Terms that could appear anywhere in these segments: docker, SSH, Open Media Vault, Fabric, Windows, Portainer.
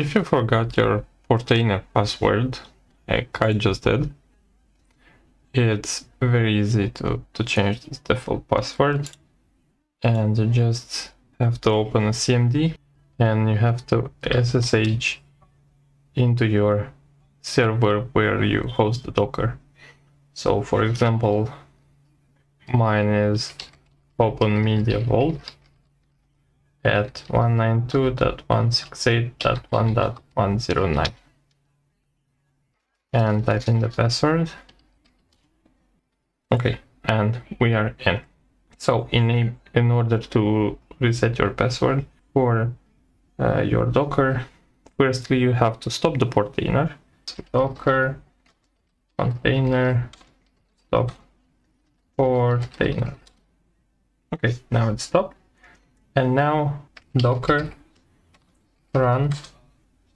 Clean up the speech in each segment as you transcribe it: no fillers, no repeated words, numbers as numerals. If you forgot your Portainer password, like I just did, it's very easy to change this default password, and you just have to open a CMD and you have to SSH into your server where you host the Docker. So for example, mine is Open Media Vault at 192.168.1.109 and type in the password. Okay, and we are in. So in order to reset your password for your Docker, firstly you have to stop the Portainer. So Docker container stop Portainer. Okay, now it's stopped. And now Docker run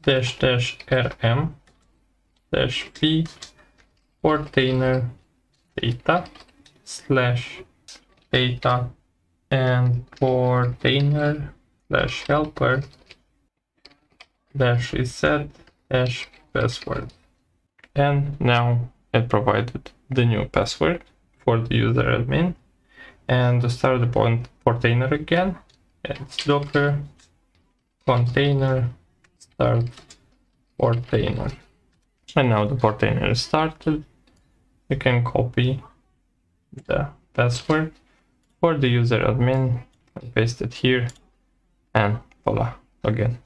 -rm -p Portainer data /data and Portainer /helper -reset -password. And now it provided the new password for the user admin. And to start the Portainer again, it's Docker container start Portainer. And now the Portainer is started. You can copy the password for the user admin and paste it here, and voila, again.